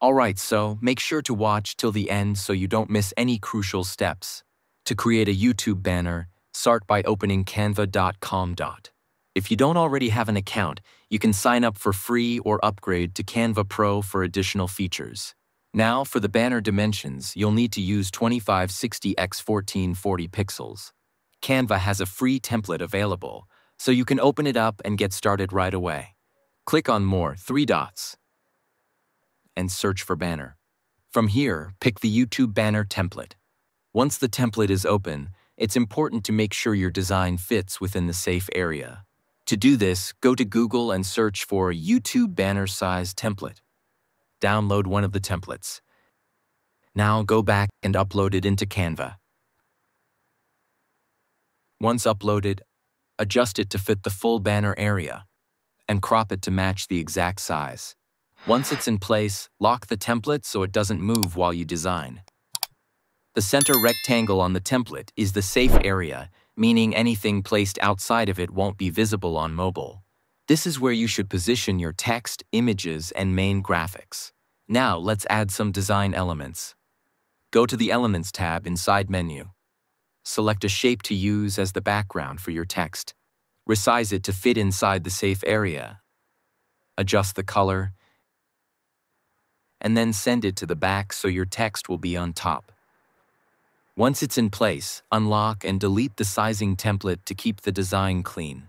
Alright, so make sure to watch till the end so you don't miss any crucial steps. To create a YouTube banner, start by opening canva.com. If you don't already have an account, you can sign up for free or upgrade to Canva Pro for additional features. Now for the banner dimensions, you'll need to use 2560x1440 pixels. Canva has a free template available, so you can open it up and get started right away. Click on More, 3 dots, and search for banner. From here, pick the YouTube banner template. Once the template is open, it's important to make sure your design fits within the safe area. To do this, go to Google and search for YouTube banner size template. Download one of the templates. Now go back and upload it into Canva. Once uploaded, adjust it to fit the full banner area and crop it to match the exact size. Once it's in place, lock the template so it doesn't move while you design. The center rectangle on the template is the safe area, meaning anything placed outside of it won't be visible on mobile. This is where you should position your text, images, and main graphics. Now let's add some design elements. Go to the Elements tab inside menu. Select a shape to use as the background for your text. Resize it to fit inside the safe area. Adjust the color, and then send it to the back so your text will be on top. Once it's in place, unlock and delete the sizing template to keep the design clean.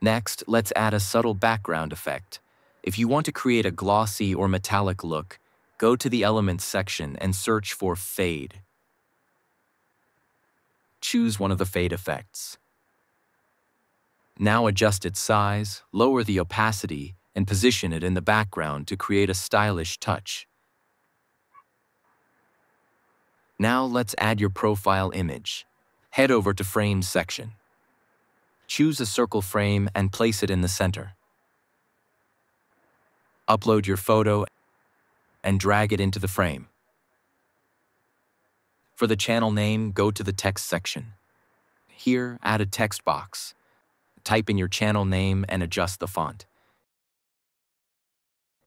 Next, let's add a subtle background effect. If you want to create a glossy or metallic look, go to the Elements section and search for Fade. Choose one of the fade effects. Now adjust its size, lower the opacity, and position it in the background to create a stylish touch. Now let's add your profile image. Head over to Frames section. Choose a circle frame and place it in the center. Upload your photo and drag it into the frame. For the channel name, go to the text section. Here, add a text box. Type in your channel name and adjust the font.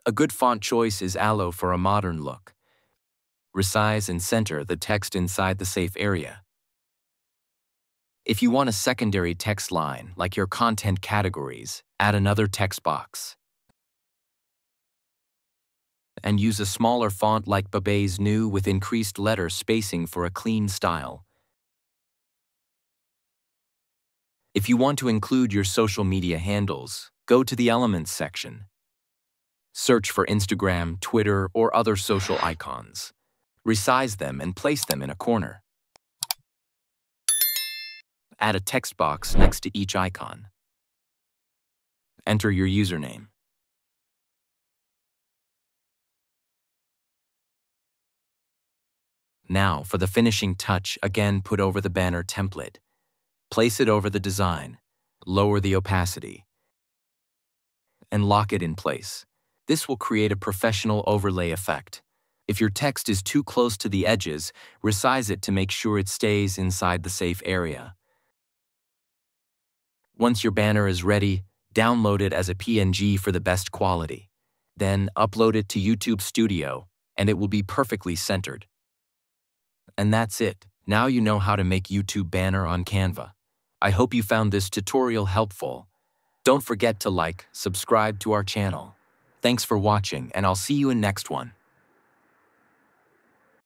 A good font choice is Aloe for a modern look. Resize and center the text inside the safe area. If you want a secondary text line, like your content categories, add another text box. And use a smaller font like Bebas Neue with increased letter spacing for a clean style. If you want to include your social media handles, go to the Elements section. Search for Instagram, Twitter, or other social icons. Resize them and place them in a corner. Add a text box next to each icon. Enter your username. Now for the finishing touch, again put over the banner template. Place it over the design, lower the opacity, and lock it in place. This will create a professional overlay effect. If your text is too close to the edges, resize it to make sure it stays inside the safe area. Once your banner is ready, download it as a PNG for the best quality. Then upload it to YouTube Studio, and it will be perfectly centered. And that's it. Now you know how to make YouTube banner on Canva. I hope you found this tutorial helpful. Don't forget to like, subscribe to our channel. Thanks for watching, and I'll see you in next one.